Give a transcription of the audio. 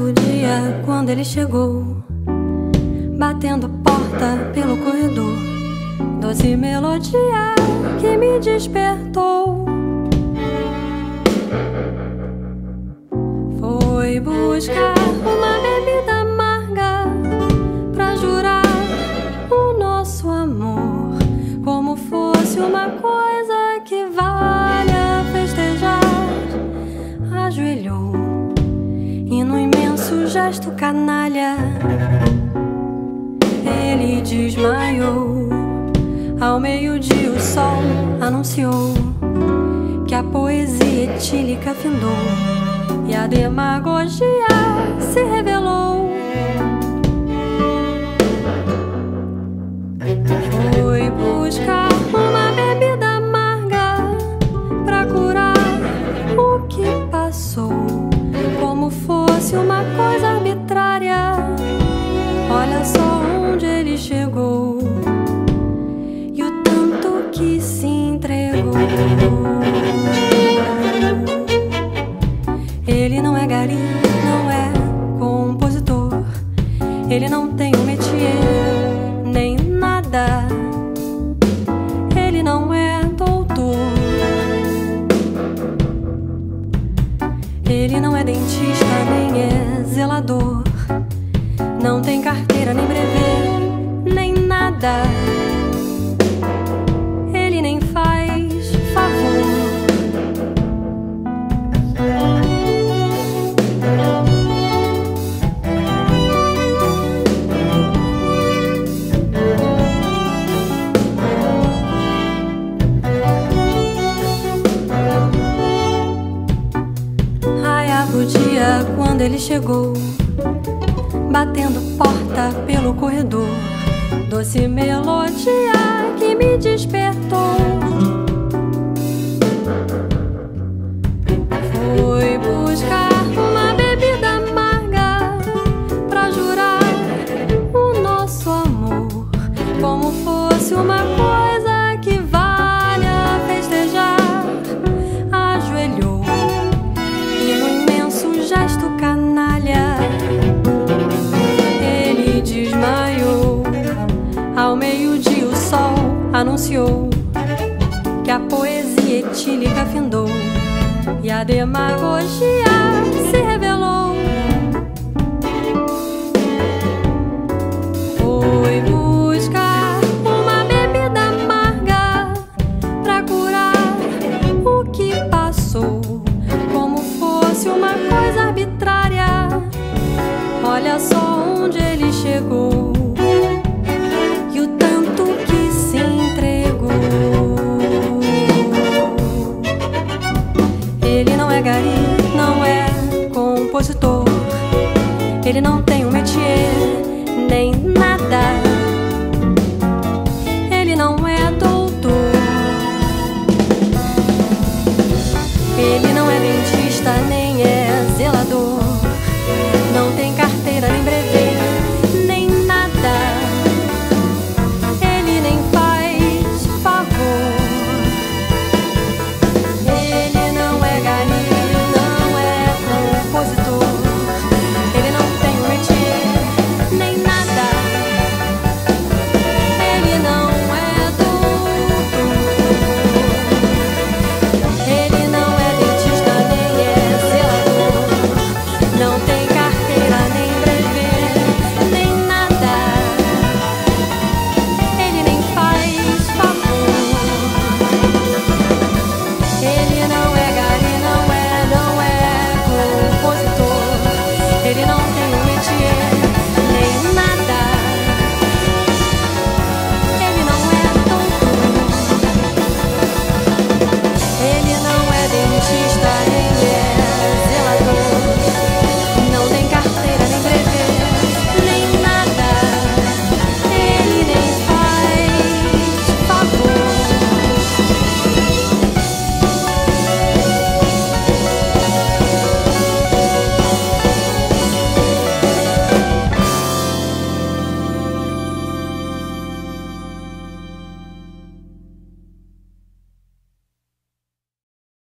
oitavo dia, quando ele chegou, batendo a porta pelo corredor, doce melodia que me despertou. Foi buscar uma bebida amarga pra jurar o nosso amor, como fosse uma coisa que vale a festejar. Ajoelhou e num imenso gesto canalha ele desmaiou. Ao meio-dia o sol anunciou que a poesia etílica findou e a demagogia se revelou. Foi buscar uma bebida amarga pra curar o que passou, como fosse uma coisa arbitrária. Olha só onde ele chegou e o tanto que se entregou. Ele não é gari, não é compositor, ele não tem um métier, nem nada, ele não é doutor, ele não é dentista, nem é zelador, não tem carteira, nem brevê, nem nada, ele nem faz favor. Quando ele chegou, batendo porta pelo corredor, doce melodia que me despertou. Foi buscar uma bebida amarga pra jurar o nosso amor, como fosse uma coisa que vale a festejar. Ajoelhou e no imenso gesto canalha ele desmaiou. Ao meio-dia o sol anunciou que a poesia etílica findou e a demagogia se revelou. Foi buscar uma bebida amarga pra curar o que passou, como fosse uma coisa arbitrária. Olha só onde ele chegou e o tanto que se entregou. Ele não é gari, não é compositor, ele não tem um métier, nem nada.